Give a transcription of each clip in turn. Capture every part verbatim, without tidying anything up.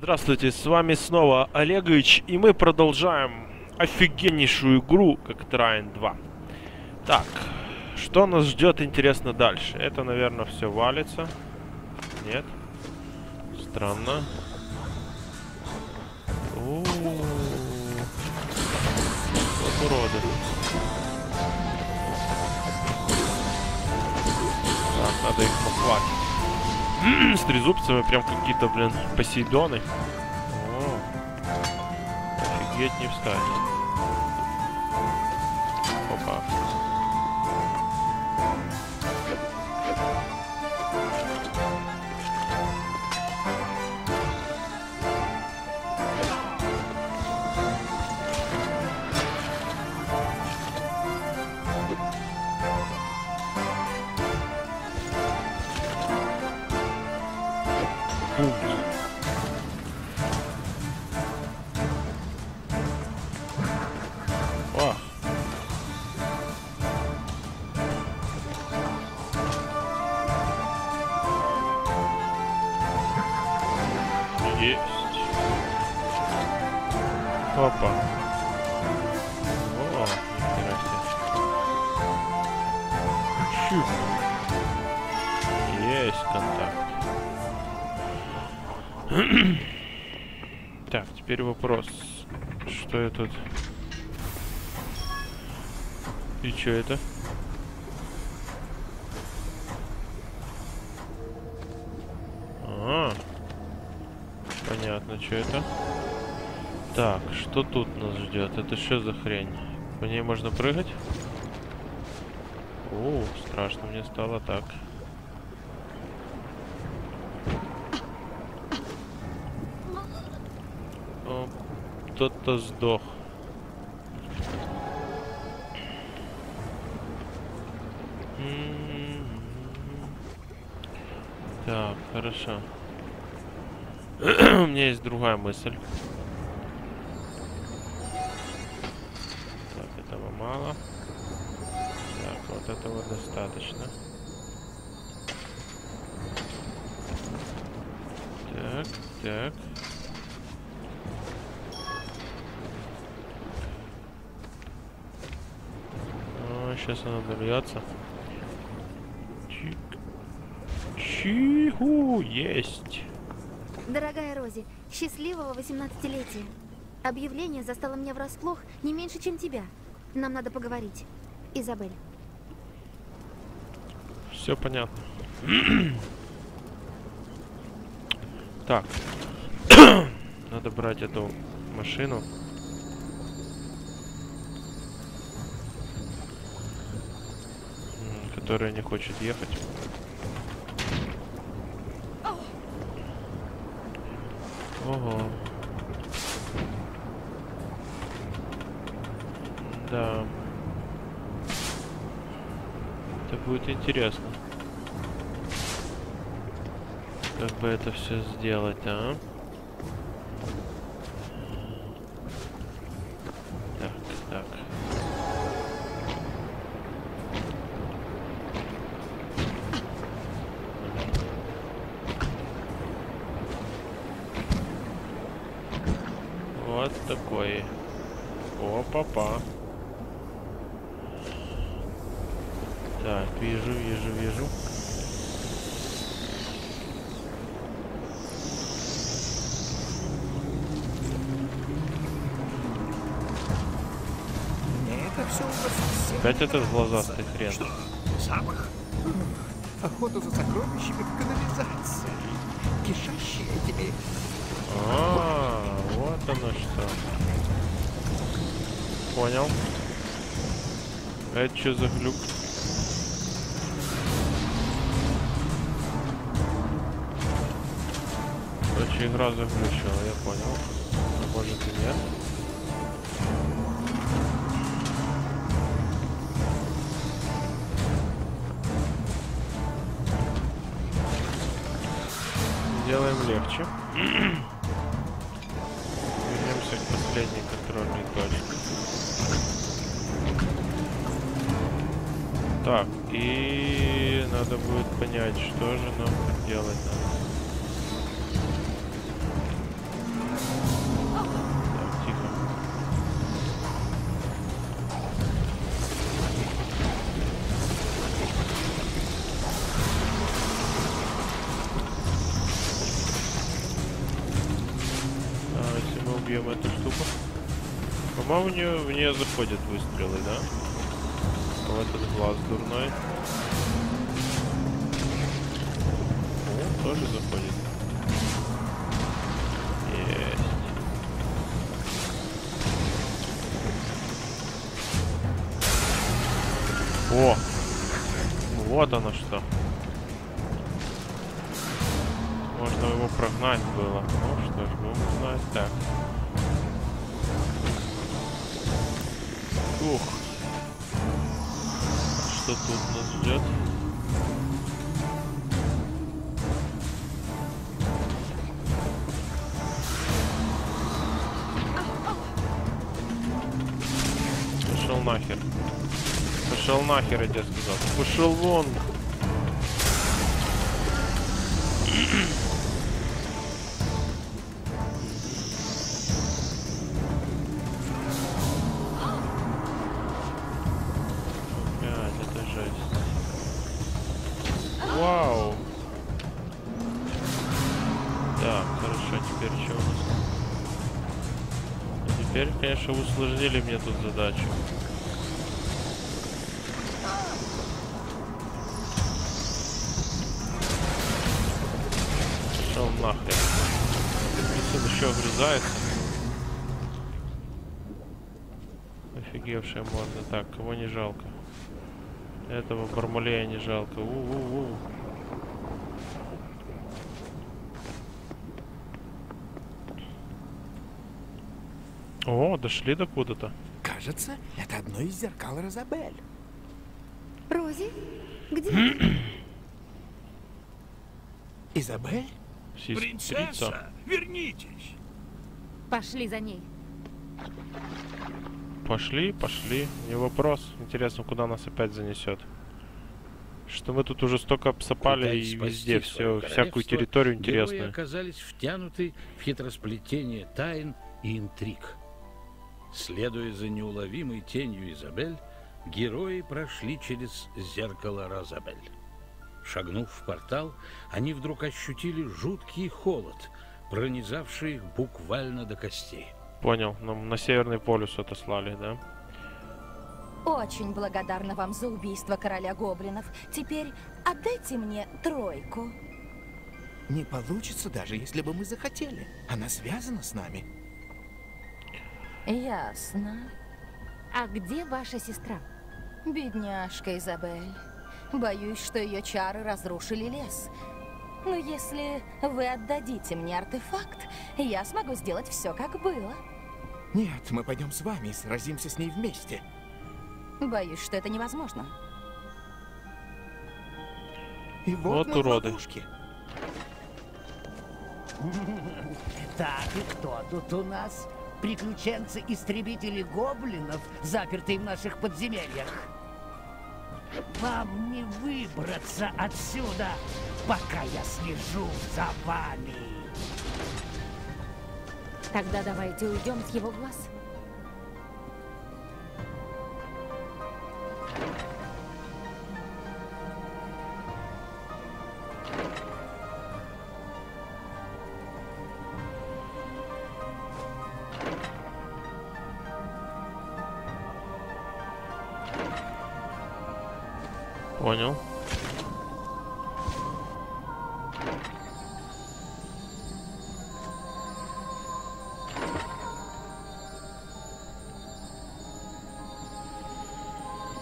Здравствуйте, с вами снова Олегович, и мы продолжаем офигеннейшую игру, как Трайн два. Так, что нас ждет, интересно, дальше? Это, наверное, все валится. Нет? Странно. О-о-о. Вот уроды. Так, надо их похватить. С трезубцами прям какие-то, блин, посейдоны. О, офигеть, не встать. Опа. Опа. О, есть контакт. Так, теперь вопрос. Что я тут? И что это? А, понятно, что это? Так, что тут нас ждет? Это что за хрень? По ней можно прыгать? О, страшно мне стало так. О, кто-то сдох. Так, хорошо. У меня есть другая мысль. Мало. Так, вот этого достаточно. Так, так. О, сейчас она дольется. Чик. Чиху, есть. Дорогая Рози, счастливого восемнадцатилетия. Объявление застало меня врасплох не меньше, чем тебя. Нам надо поговорить. Изабель. Все понятно. Так. Надо брать эту машину. Которая не хочет ехать. Ого. Да. Это будет интересно. Как бы это все сделать, а? Так, так. Вот такой. Опа-па. Так, вижу, вижу, вижу. Опять этот глазастый хрен. Что? Запах? Охота за сокровищами в канализации. Кишащие тебе. А, вот оно что. Понял. Это что за глюк? Игра заключила, я понял. А может и нет. Делаем легче. Вернемся к последней контрольной точке. Так, и надо будет понять, что же нам делать надо. бьем эту штуку. По-моему, в нее, в нее заходят выстрелы, да? Вот этот глаз дурной. О, тоже заходит. Есть. О! Вот оно что. Можно его прогнать было. Ну что ж, будем знать. Так. Ух. Что тут нас ждет? Пошел нахер. Пошел нахер, я тебе сказал. Пошел вон. Конечно, усложнили мне тут задачу. Пошел нахрен. Тут еще врезается. Офигевшая морда. Так, кого не жалко? Этого Бармалея не жалко. У-у-у. О, дошли до куда-то. Кажется, это одно из зеркал Розабель. Рози, где? Изабель? Принцесса, вернитесь. Пошли за ней. Пошли, пошли. Не вопрос. Интересно, куда нас опять занесет. Что мы тут уже столько обсыпали и везде все, всякую территорию интересную. Мы оказались втянуты в хитросплетение тайн и интриг. Следуя за неуловимой тенью Изабель, герои прошли через зеркало Розабель. Шагнув в портал, они вдруг ощутили жуткий холод, пронизавший их буквально до костей. Понял, нам на Северный полюс отослали, да? Очень благодарна вам за убийство короля гоблинов. Теперь отдайте мне тройку. Не получится даже, если бы мы захотели. Она связана с нами. Ясно. А где ваша сестра? Бедняжка Изабель. Боюсь, что ее чары разрушили лес. Но если вы отдадите мне артефакт, я смогу сделать все, как было. Нет, мы пойдем с вами и сразимся с ней вместе. Боюсь, что это невозможно. И вот, вот уроды. Ловушки. Так, и кто тут у нас? Приключенцы-истребители гоблинов, запертые в наших подземельях. Вам не выбраться отсюда, пока я слежу за вами. Тогда давайте уйдем с его глаз. Понял.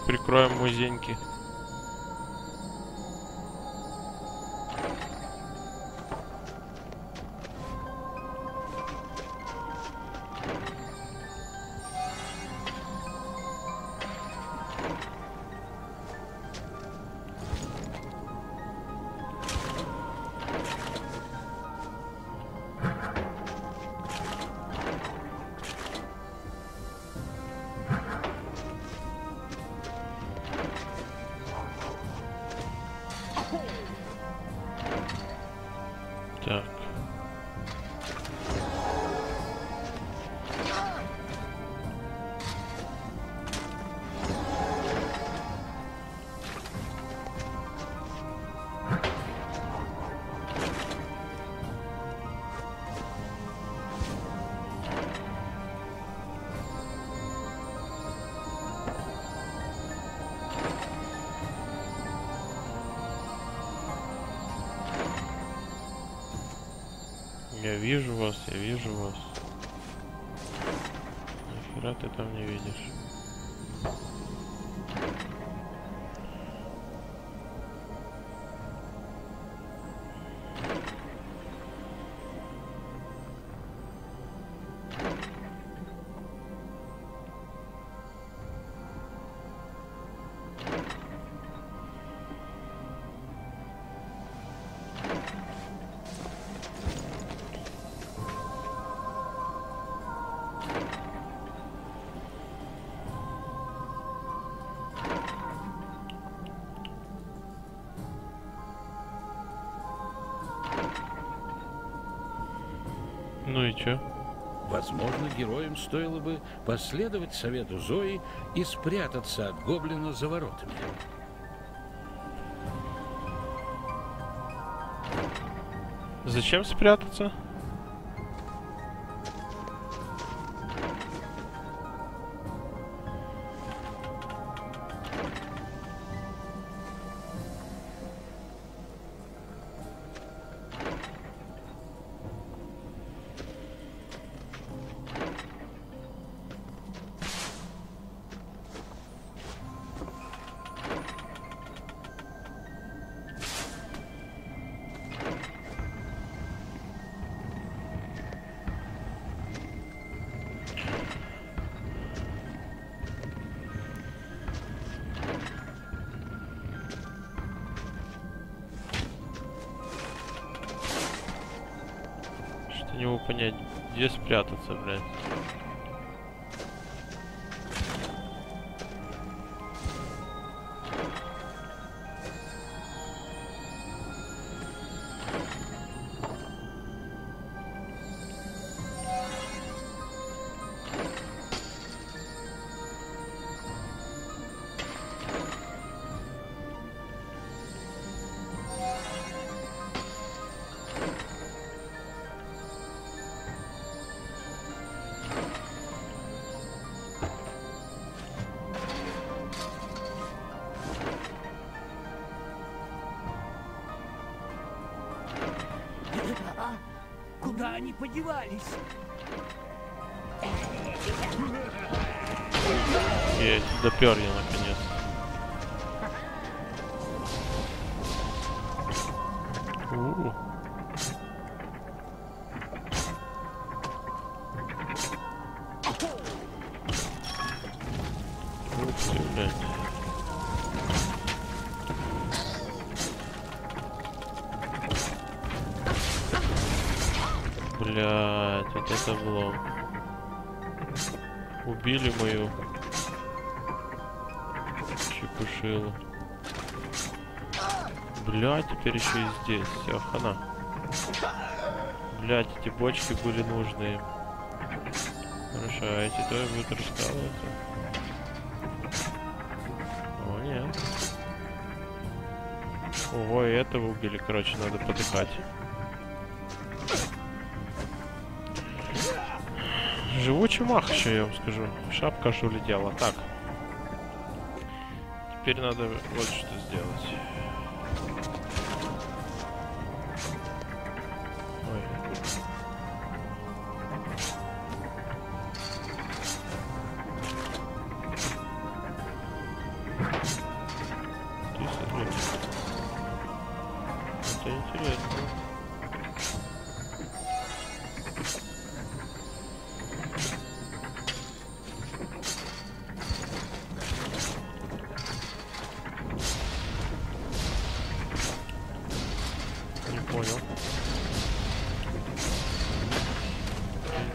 Прикроем музеньки. Я вижу вас, я вижу вас. Нахера ты там не видишь? Ну и чё? Возможно, героям стоило бы последовать совету Зои и спрятаться от гоблина за воротами. Зачем спрятаться? Него понять, где спрятаться, блядь. Куда они подевались? Есть, допер я наконец. У-у-у. Блять, вот это было. Убили мою чепушилу. Блять, теперь еще и здесь. Все, хана. Блять, эти бочки были нужны. Хорошо, а эти тоже будут раскалываться. О, нет. Ого, и этого убили, короче, надо потыкать. Живучий мах еще, я вам скажу. Шапка аж улетела. Так. Теперь надо вот что сделать. Ой. Это интересно.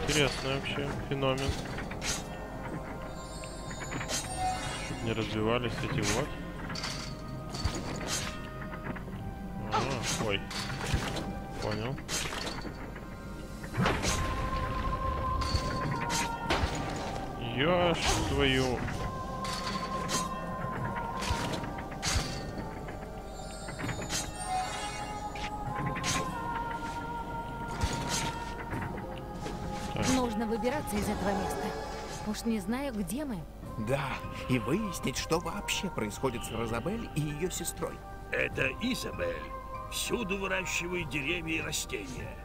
Интересный вообще феномен. Чтоб не разбивались эти вот. А, ой. Понял. Я ж твою. Нужно выбираться из этого места. Уж не знаю, где мы. Да, и выяснить, что вообще происходит с Розабель и ее сестрой. Это Изабель. Всюду выращивает деревья и растения.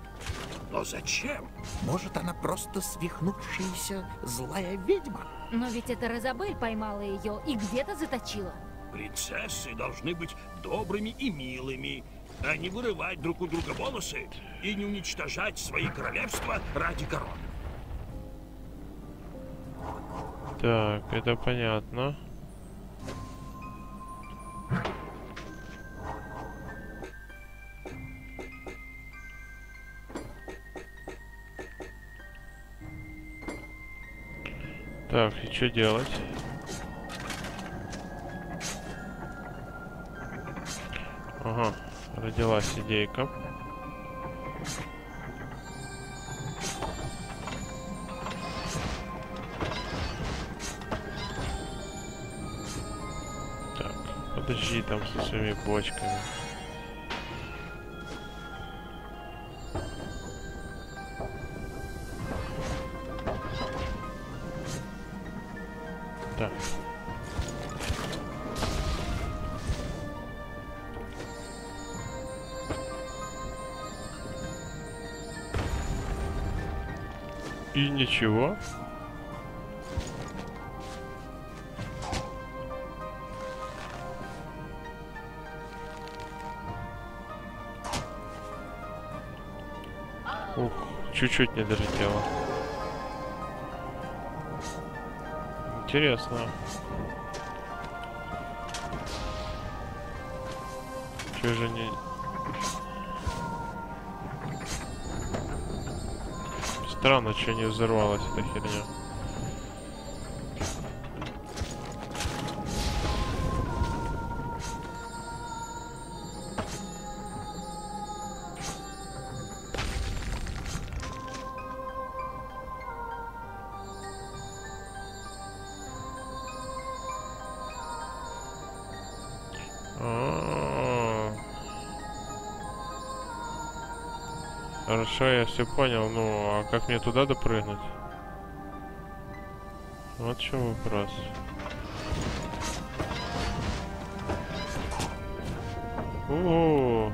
Но зачем? Может, она просто свихнувшаяся злая ведьма? Но ведь это Розабель поймала ее и где-то заточила. Принцессы должны быть добрыми и милыми, а не вырывать друг у друга волосы и не уничтожать свои королевства ради короны. Так, это понятно. Так, и что делать? Ага, родилась идейка. Так, подожди там со своими бочками. Так. И ничего. Ух, чуть-чуть не долетело. Интересно. Чё же не... Странно, что не взорвалась эта херня. Хорошо, я все понял, ну а как мне туда допрыгнуть? Вот что вопрос. У-у-у,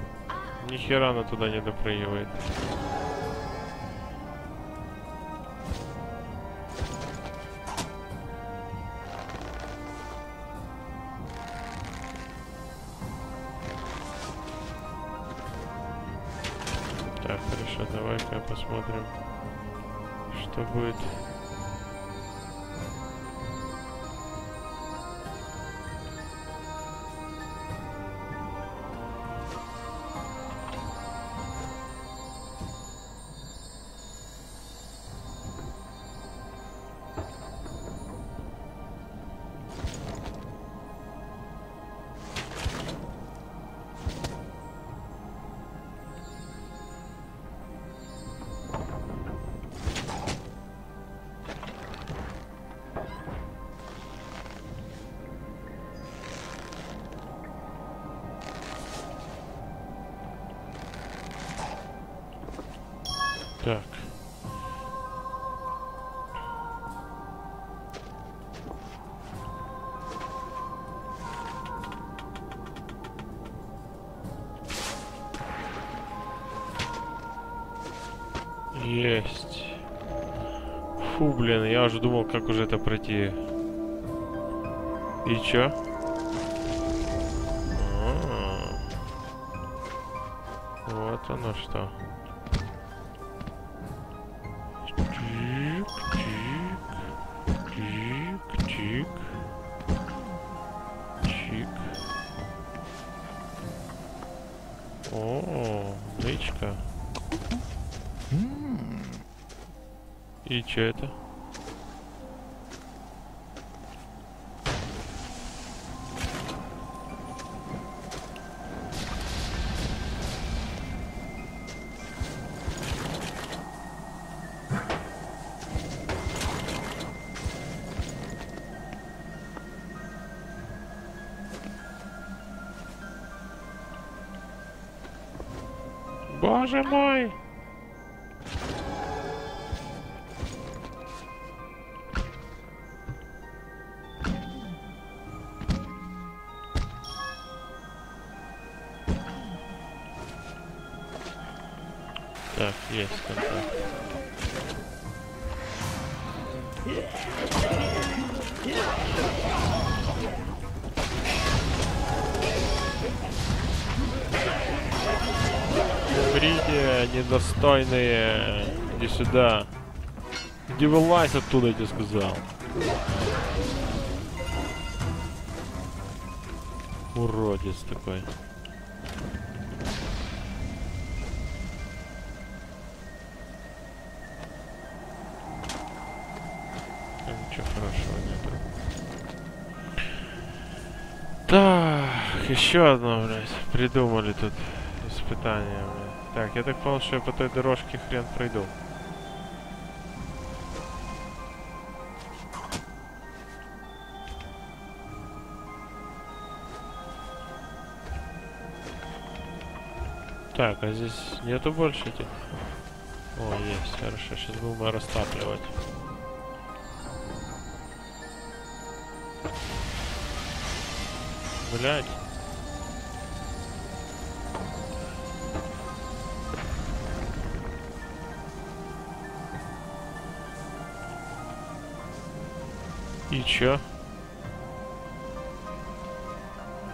нихера она туда не допрыгивает. Давай-ка посмотрим, что будет. Так. Есть. Фу, блин, я уже думал, как уже это пройти. И чё? А-а-а. Вот оно что. О, нычка. И чё это? Боже мой! Так, Так, есть контакт. Умрите, недостойные. Иди сюда. Иди вылазь оттуда, я тебе сказал. Уродец такой. Там ничего хорошего нету. Так, еще одно, блядь, придумали тут испытание, блядь. Так, я так понял, что я по той дорожке хрен пройду. Так, а здесь нету больше этих? О, есть, хорошо, сейчас будем растапливать. Блять. И чё?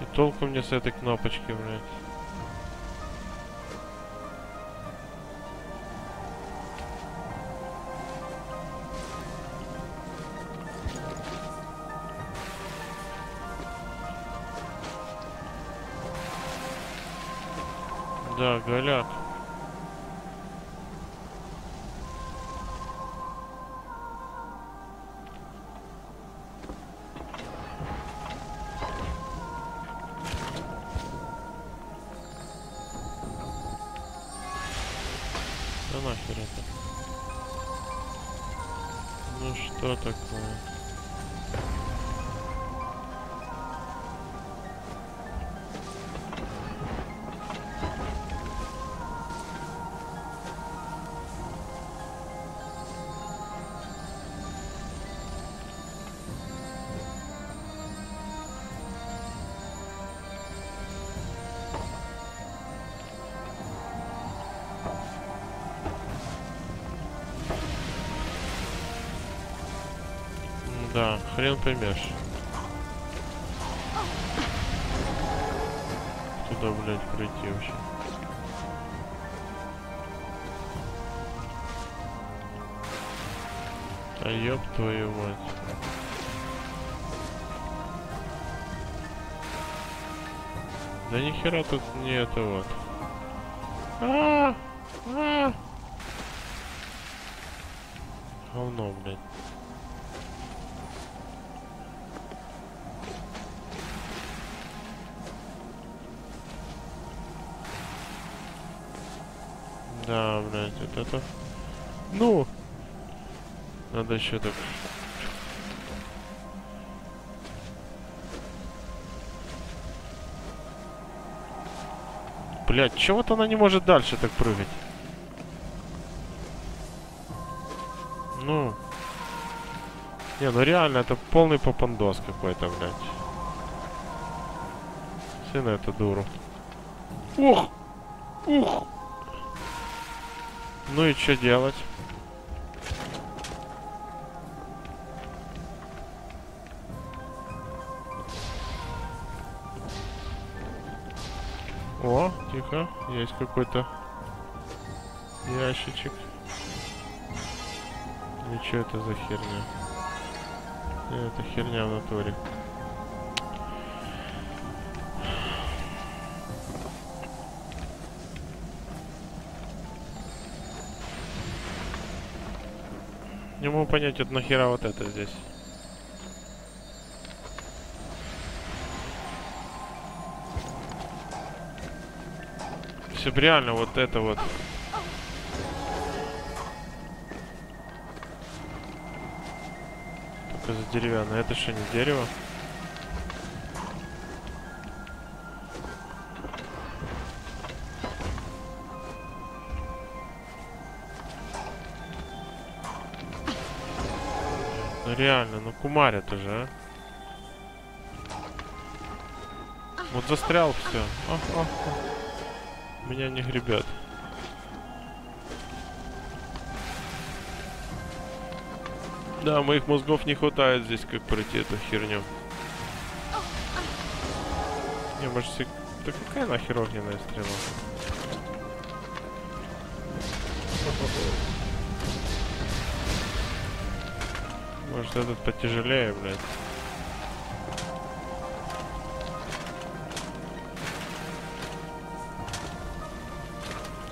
И толку мне с этой кнопочки, блядь. Да, горят. Да нахер это. Ну что такое? Да, хрен поймешь. Туда, блядь, пройти вообще. А ёб твою мать. Да нихера тут не это вот. А-а-а! А-а-а! Говно, блядь. Да, блядь, вот это. Ну! Надо еще так. Блядь, чего вот она не может дальше так прыгать? Ну. Не, ну реально, это полный попандос какой-то, блядь. Все на эту дуру. Ух! Ух! Ну и что делать? О, тихо, есть какой-то ящичек. И что это за херня? Это херня в натуре. Не могу понять, вот нахера вот это здесь. Все реально вот это вот. Только за деревянное. Это что, не дерево? Реально, ну кумарят уже, а? Вот застрял все. О, о, о. Меня не гребет. Да, моих мозгов не хватает здесь, как пройти эту херню. Не, может, сек... Да какая нахер огненная стрела? Может, этот потяжелее, блядь.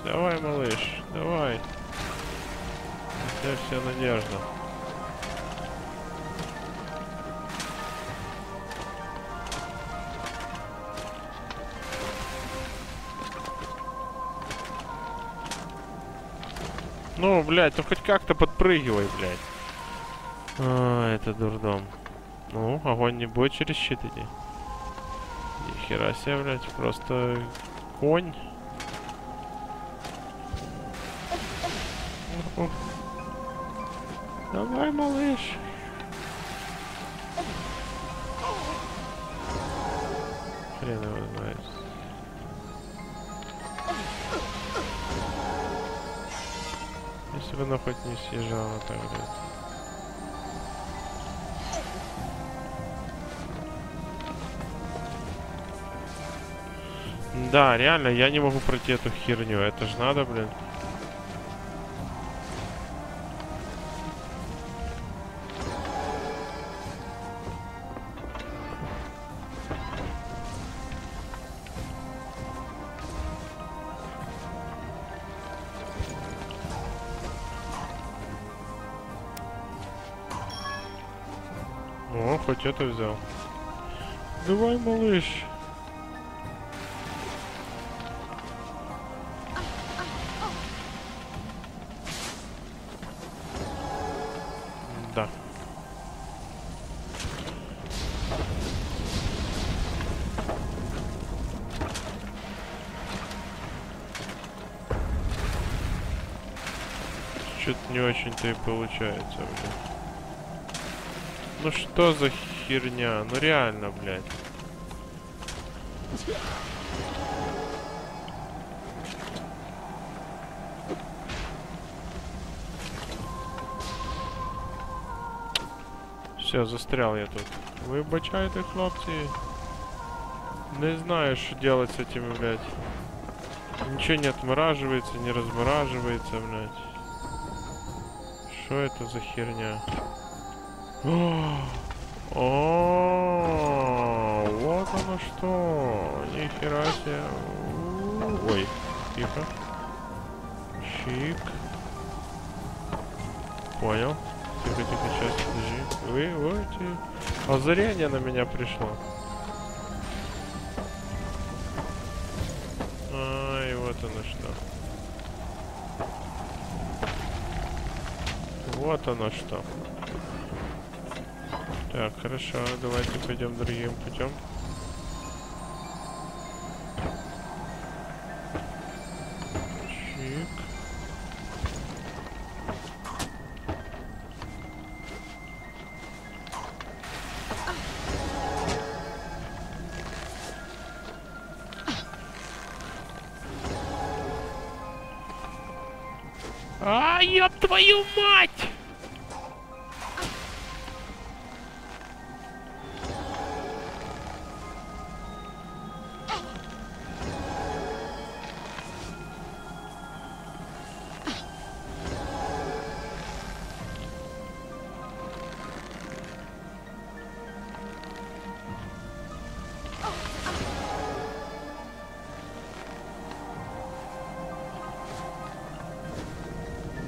Давай, малыш, давай. У тебя вся надежда. Ну, блядь, ну хоть как-то подпрыгивай, блядь. А, это дурдом. Ну, огонь не будет через щит идти. Ни хера себе, блядь, просто конь. Давай, малыш. Хрен его знает. Если бы она хоть не съезжала, так блядь. Да, реально, я не могу пройти эту херню. Это ж надо, блин. О, хоть это взял. Давай, малыш. Что-то не очень-то и получается, блядь. Ну что за херня? Ну реально, блядь. Все, застрял я тут. Вы бачаете, хлопцы? Не знаю, что делать с этими, блядь. Ничего не отмораживается, не размораживается, блядь. Что это за херня? О, вот оно что! Нихера себе! Ой, тихо. Чик. Понял. Тихо, тихо, сейчас, подожди. Ой, ой, тихо. Озарение на меня пришло. Ай, вот оно что. Вот оно что. Так, хорошо, давайте пойдем другим путем. А, ёб твою мать!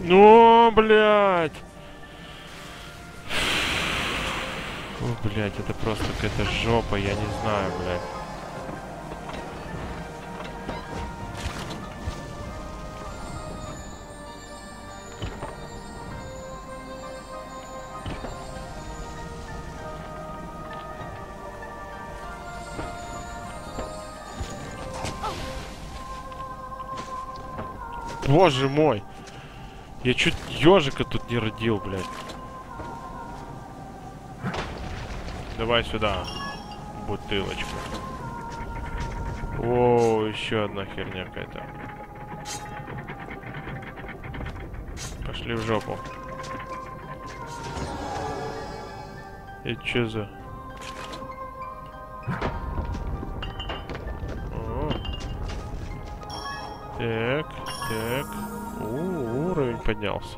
Ну, блядь! О, блядь, это просто какая-то жопа, я не знаю, блядь. Боже мой! Я чуть ёжика тут не родил, блядь. Давай сюда, бутылочку. О, еще одна херня какая-то. Пошли в жопу. И чё за... О. Так, так. У, уровень поднялся.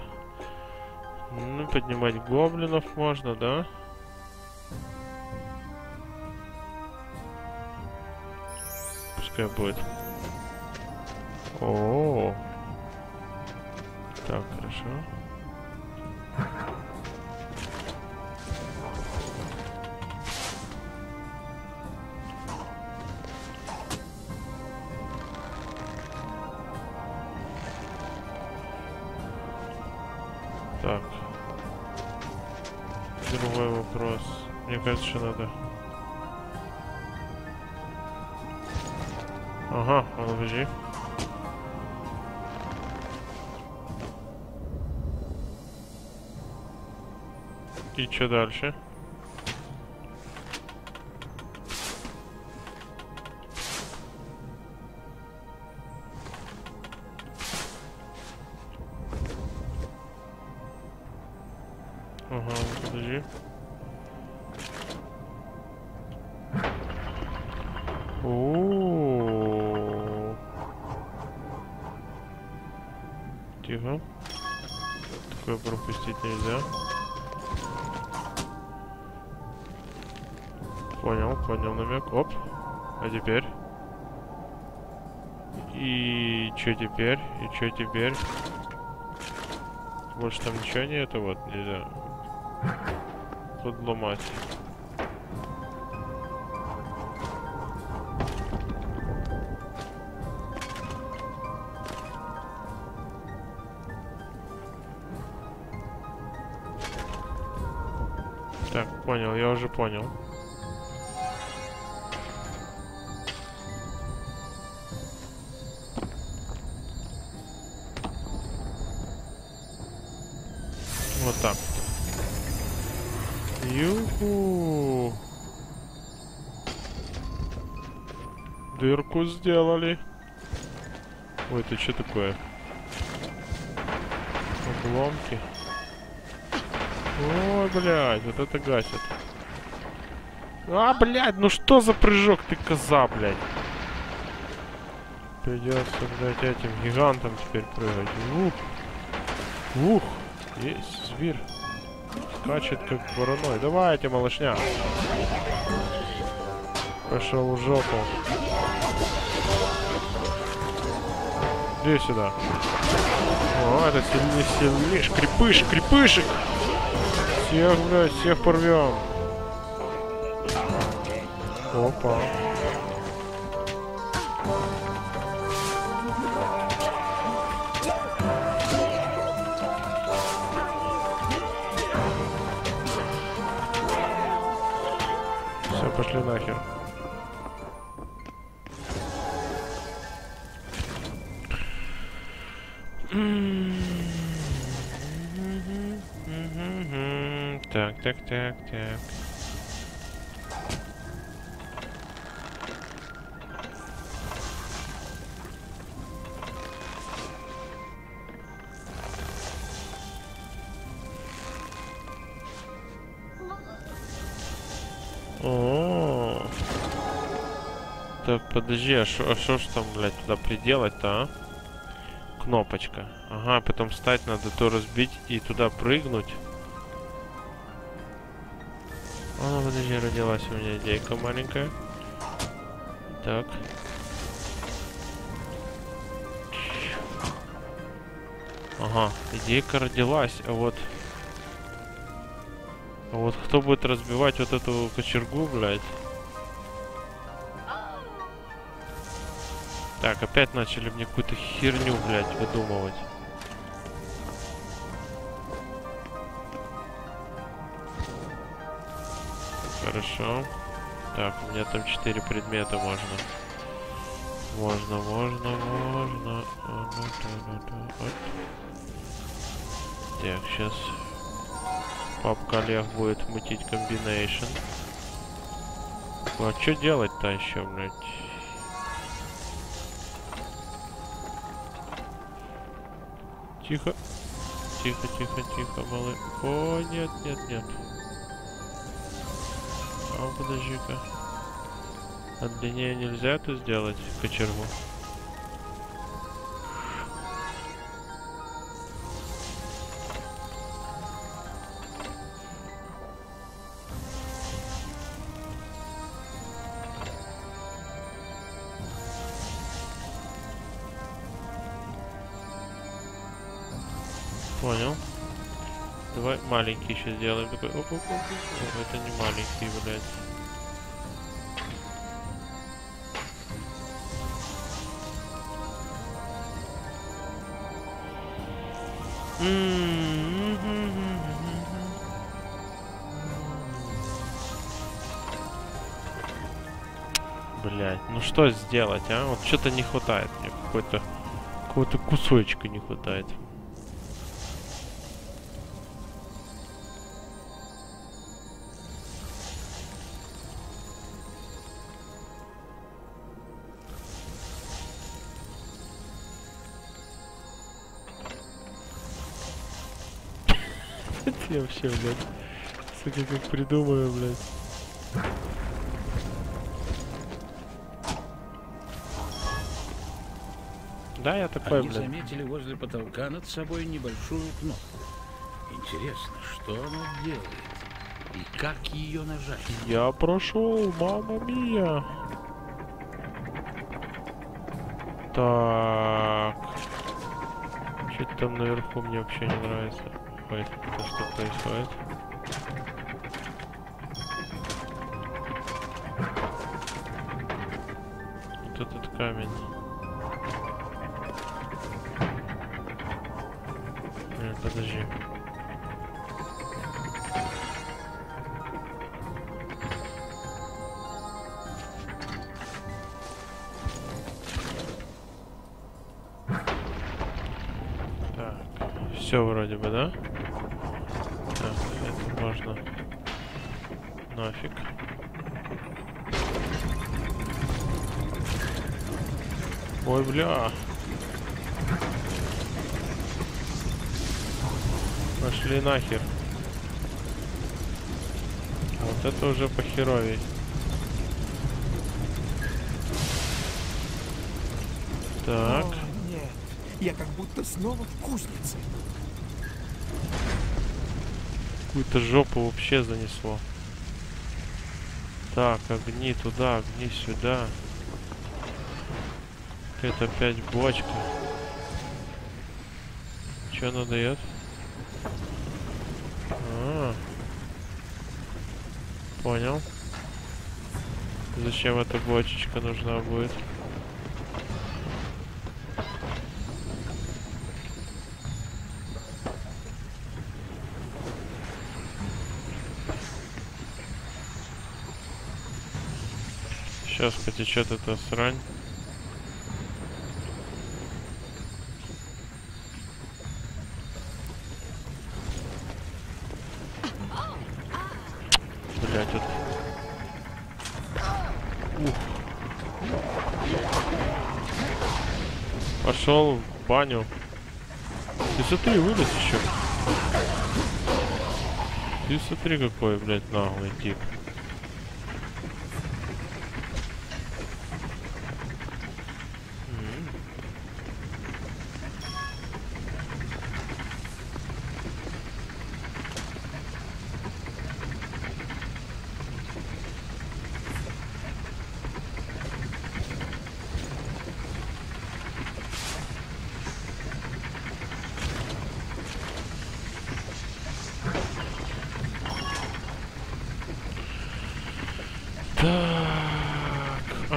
Ну, поднимать гоблинов можно, да? Пускай будет. О-о-о. Так, хорошо. Так. Другой вопрос. Мне кажется, что надо... Ага, подожди. И что дальше? Ага, подожди. О-о-о. Тихо. Такое пропустить нельзя. Понял, понял намек. Оп. А теперь? И чё теперь? И чё теперь? Больше там ничего нету, вот, нельзя подломать. Так, понял, я уже понял. Вот так. Юху. Дырку сделали. Ой, это что такое? Обломки. Ой, блядь, вот это гасит. А, блядь, ну что за прыжок ты, коза, блядь? Придется, блядь, этим гигантом теперь прыгать. Ух. Ух. Есть, зверь. Скачет как вороной. Давайте, малышня. Пошел в жопу. Иди сюда. О, это сильнее, сильнее. Крепыш, крепышек. Всех, блядь, всех порвем. Опа. Пошли нахер. Так, так, так, так. О, так подожди, а что ж там, блядь, туда приделать-то, а? Кнопочка. Ага, потом встать надо, то разбить и туда прыгнуть. А, ну, подожди, родилась у меня идейка маленькая. Так. Ага, идейка родилась, а вот... А вот кто будет разбивать вот эту кочергу, блядь? Так, опять начали мне какую-то херню, блядь, выдумывать. Хорошо. Так, у меня там четыре предмета можно. Можно, можно, можно. Так, сейчас... Папка Олег будет мутить комбинейшн. А что делать-то еще, блядь? Тихо. Тихо, тихо, тихо, малый. О, нет, нет, нет. Ну подожди-ка. А длиннее нельзя это сделать кочергу? Понял. Давай маленький еще сделаем. Такой. Оп, оп, оп. О, это не маленький, блядь. Блять, ну что сделать, а? Вот что-то не хватает мне, какой-то какого-то кусочка не хватает. Я вообще, блядь, сука, как придумаю, блядь. Да, я такой, Они блядь. Они заметили возле потолка над собой небольшую кнопку. Интересно, что она делает и как ее нажать? Я прошел, мама мия. Так. Что-то там наверху мне вообще не нравится. То, что происходит. Вот этот камень. Нет, подожди. Так, все вроде бы, да? Можно нафиг. Ой, бля. Пошли нахер. Вот это уже похеровей. Так. О, нет. Я как будто снова в кузнице. Какую-то жопу вообще занесло. Так, огни туда, огни сюда. Это опять бочка. Чё она дает? А-а-а. Понял. Зачем эта бочечка нужна будет? Сейчас потечет эта срань. Блять, вот. Ух. Пошел в баню. Ты смотри, вылез еще. Ты смотри, какой, блядь, наглый тип.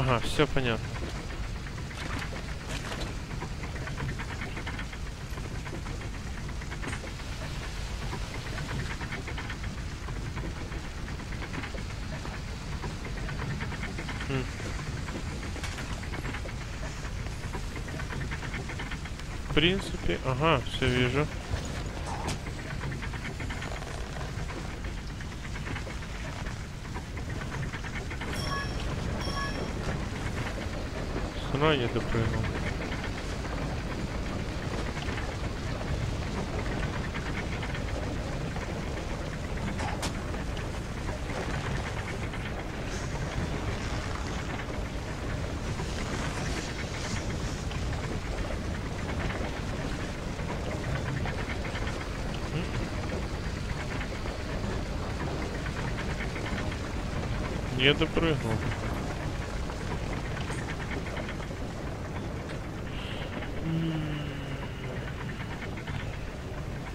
Ага, все понятно. Хм. В принципе, ага, все вижу. Но я не допрыгнул. Не допрыгнул.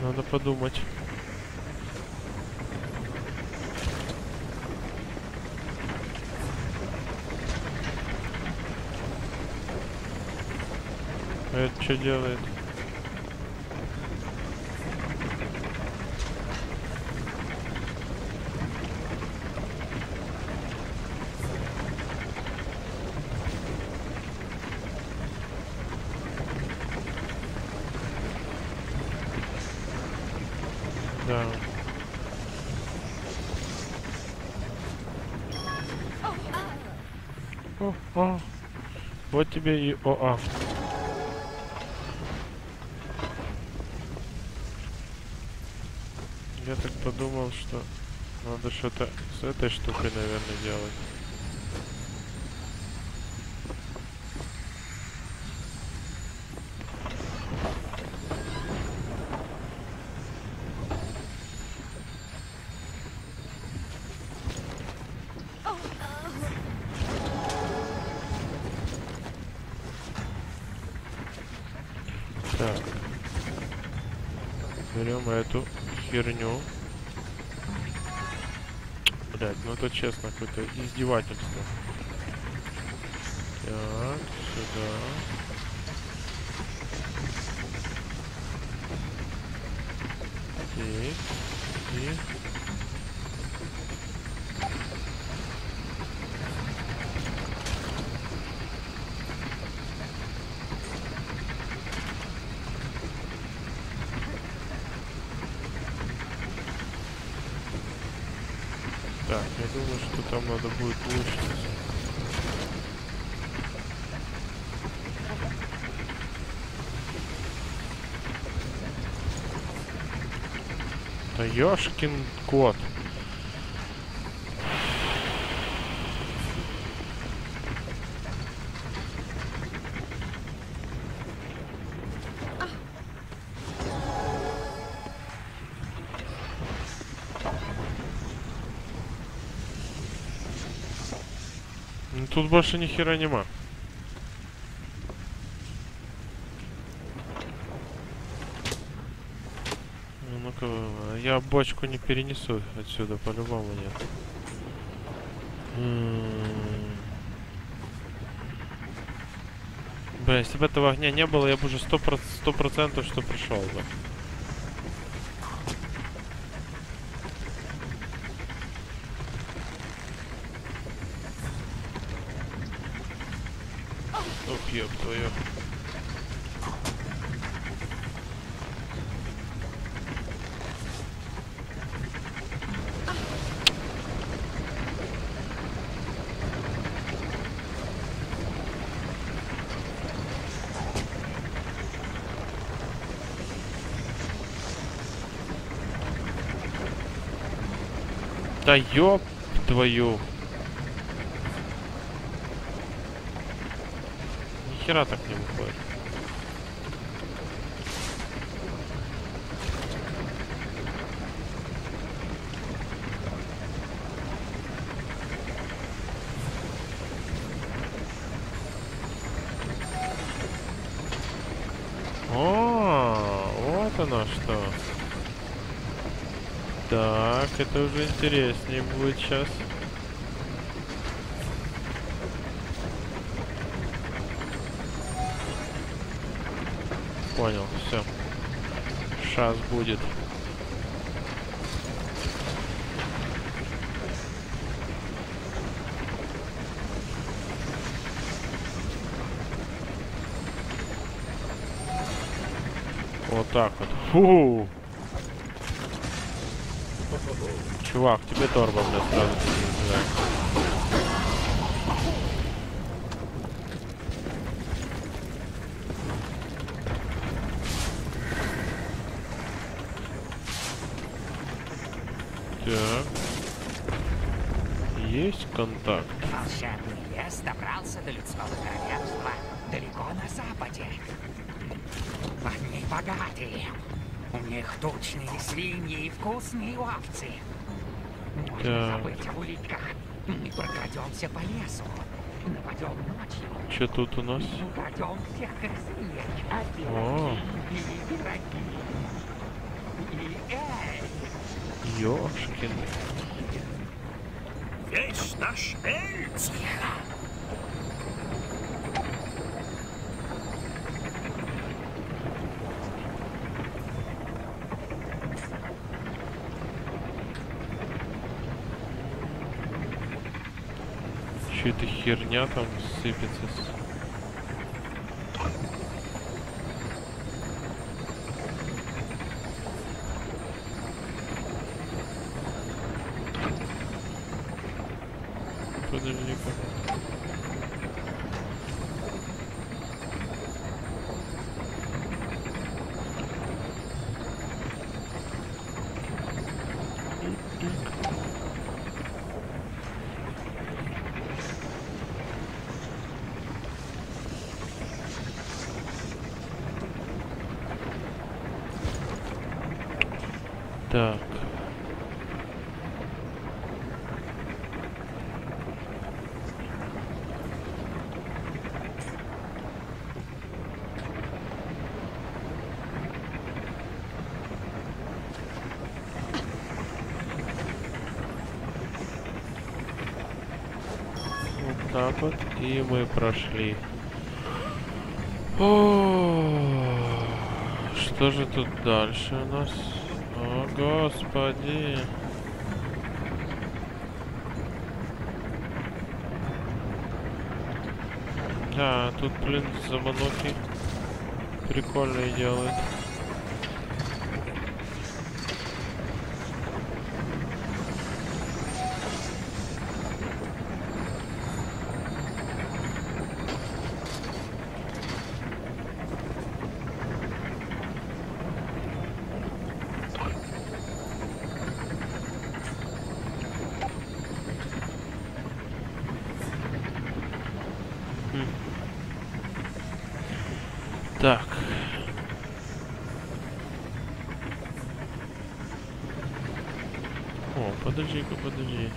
Надо подумать. А это что делает? Да. О, о. Вот тебе и ОА. Я так подумал, что надо что-то с этой штукой, наверное, делать. Берем эту херню. Блять, ну это честно, какое-то издевательство. Так, сюда. Здесь. И... Так, я думаю, что там надо будет лучше. Да ёшкин кот. Тут больше ни хера нема. Ну-ка, я бочку не перенесу отсюда, по-любому нет. Бля, если бы этого огня не было, я бы уже сто процентов что пришел бы. Ёб твою. Да ёб твою. Хера так не выходит. О, вот оно что. Так, это уже интереснее будет сейчас. Понял, все. Шанс будет. Вот так вот. Фу! Чувак, тебе торба, блядь, сразу. Так. Есть контакт. Волшебный лес добрался до людского королевства. Далеко на западе. Они богатые. У них тучные свиньи и вкусные овцы. Можно забыть об улитках. Мы прокрадемся по лесу. Нападем ночью. Че тут у нас? Украдем всех как смерть. А пироги. И пироги. И эль. Ёшкин. Весь наш эль. Тихо. Чья-то херня там сыпется. Подожди-ка. Так. Вот так вот. И мы прошли. О-о-о-о. Что же тут дальше у нас? О, господи. Да, тут, блин, заманухи прикольные делают. Так. О, подожди-ка, подожди.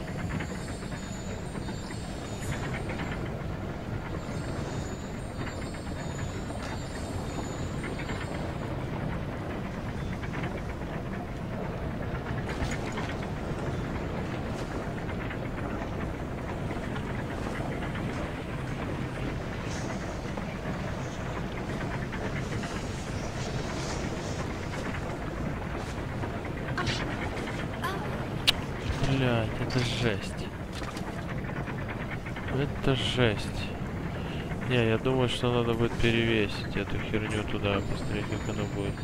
Блять, это жесть. Это жесть. Не, я думаю, что надо будет перевесить эту херню туда, посмотреть, как она будет.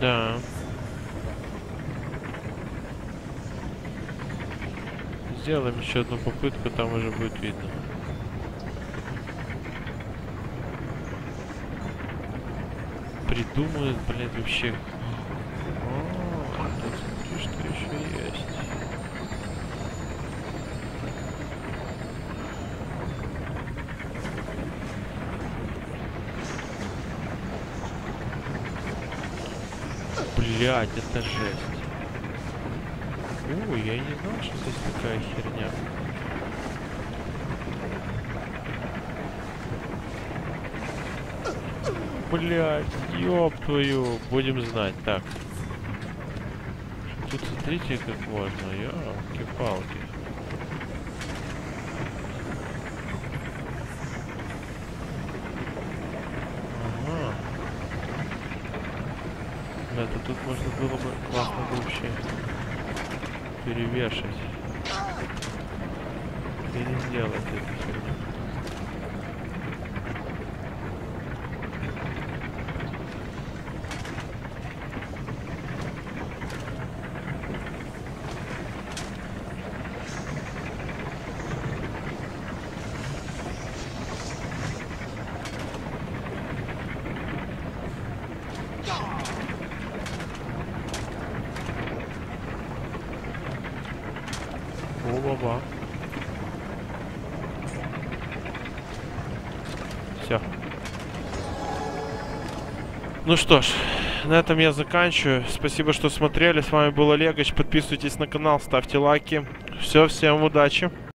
Да. Сделаем еще одну попытку, там уже будет видно. Придумают, блядь, вообще. О, тут смотри, что еще есть. Блядь, это жесть. О, я и не знал, что здесь такая херня. Блять, ёб твою, будем знать. Так. Тут смотрите, как можно. Ёлки-палки. Ага. Да-то тут можно было бы классно вообще перевешать. И не сделать это херню. О-ба-ба. Все. Ну что ж. на этом я заканчиваю. Спасибо, что смотрели. С вами был Олегович. Подписывайтесь на канал, ставьте лайки. Все, всем удачи.